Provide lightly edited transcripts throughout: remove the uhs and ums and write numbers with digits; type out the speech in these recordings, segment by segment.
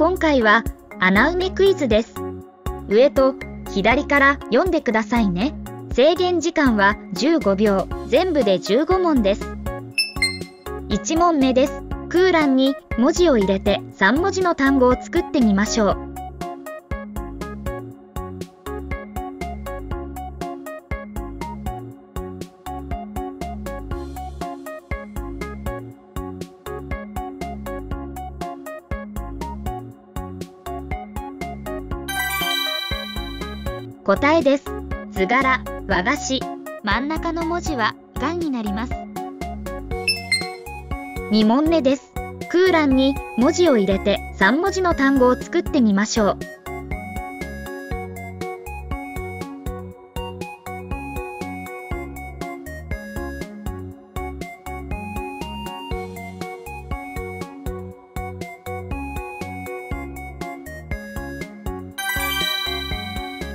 今回は穴埋めクイズです。上と左から読んでくださいね。制限時間は15秒、全部で15問です。1問目です。空欄に文字を入れて3文字の単語を作ってみましょう。答えです。図柄、和菓子。真ん中の文字はがんになります。2問目です。空欄に文字を入れて3文字の単語を作ってみましょう。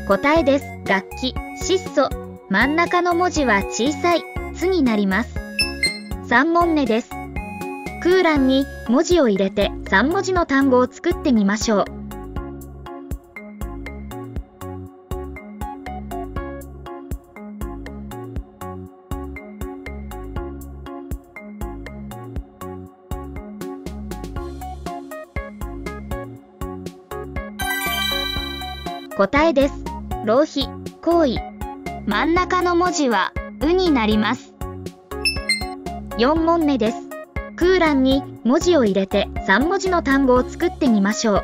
答えです。楽器、質素。真ん中の文字は小さい「つ」になります。3問目です。空欄に文字を入れて3文字の単語を作ってみましょう。答えです。浪費、行為。真ん中の文字は「う」になります。4問目です。空欄に文字を入れて3文字の単語を作ってみましょう。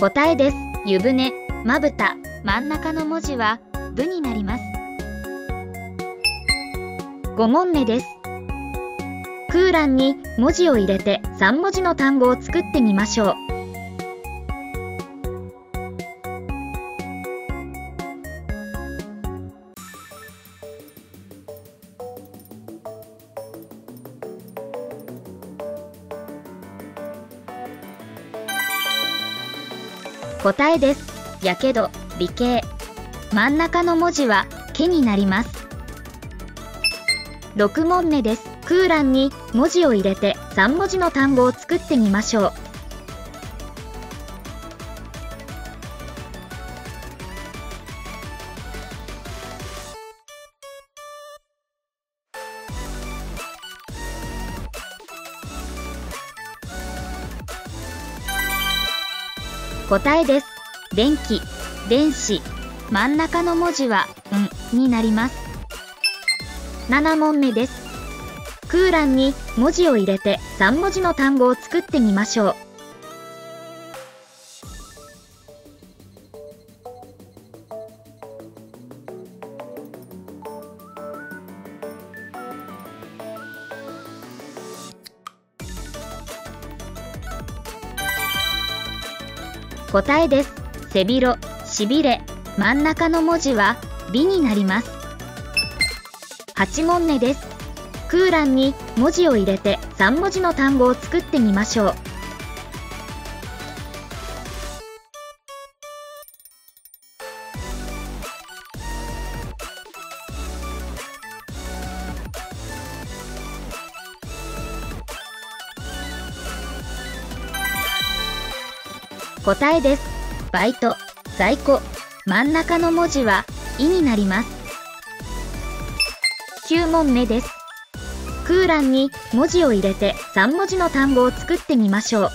答えです。湯船、まぶた。真ん中の文字は「ぶ」になります。5問目です。空欄に文字を入れて3文字の単語を作ってみましょう。答えです。やけど、美形。真ん中の文字は「け」になります。6問目です。空欄に文字を入れて3文字の単語を作ってみましょう。答えです。電気、電子。真ん中の文字は「ん」になります。7問目です。空欄に文字を入れて3文字の単語を作ってみましょう。答えです。背広、しびれ。真ん中の文字は「び」になります。8問目です。空欄に文字を入れて3文字の単語を作ってみましょう。答えです。バイト、在庫。真ん中の文字は「い」になります。9問目です。空欄に文字を入れて3文字の単語を作ってみましょう。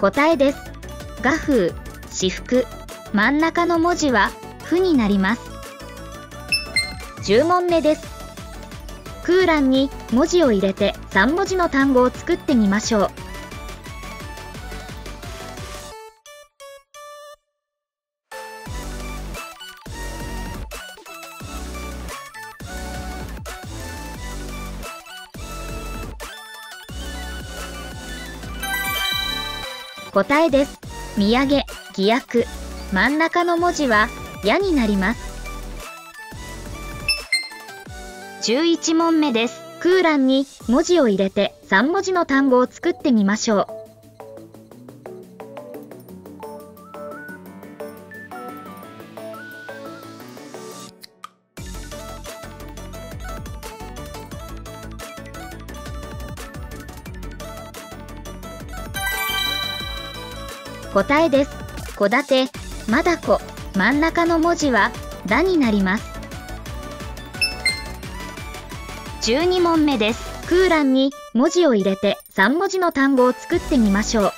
答えです。画風、私服。真ん中の文字は「ふ」になります。10問目です。空欄に文字を入れて3文字の単語を作ってみましょう。答えです。土産、偽薬。真ん中の文字は、やになります。11問目です。空欄に文字を入れて3文字の単語を作ってみましょう。答えです。戸建て、まだこ、真ん中の文字は、だになります。12問目です。空欄に文字を入れて3文字の単語を作ってみましょう。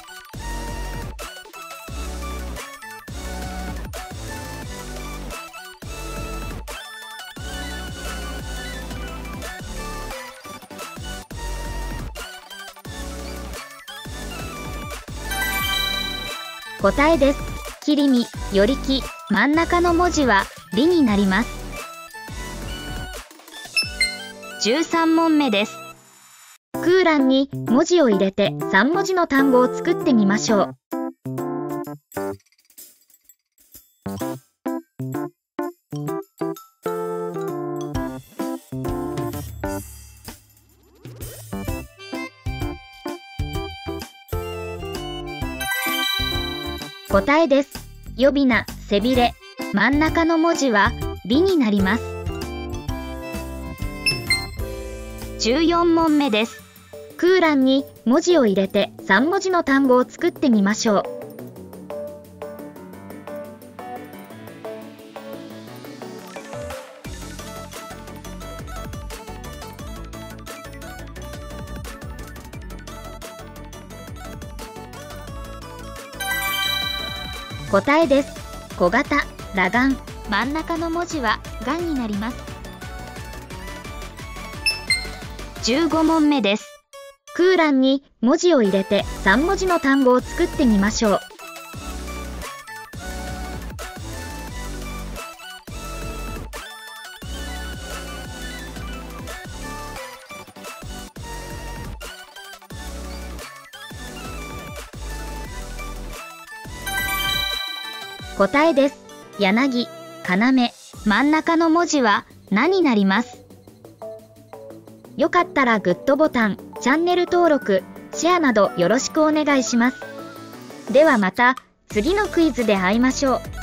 答えです。切り身、よりき、真ん中の文字は、りになります。13問目です。空欄に文字を入れて3文字の単語を作ってみましょう。答えです。呼び名、背びれ。真ん中の文字は、びになります。14問目です。空欄に文字を入れて3文字の単語を作ってみましょう。答えです。小型、裸眼。真ん中の文字は、がんになります。15問目です。空欄に文字を入れて3文字の単語を作ってみましょう。答えです。柳、要。真ん中の文字は、なになります。よかったらグッドボタン、チャンネル登録、シェアなどよろしくお願いします。ではまた、次のクイズで会いましょう。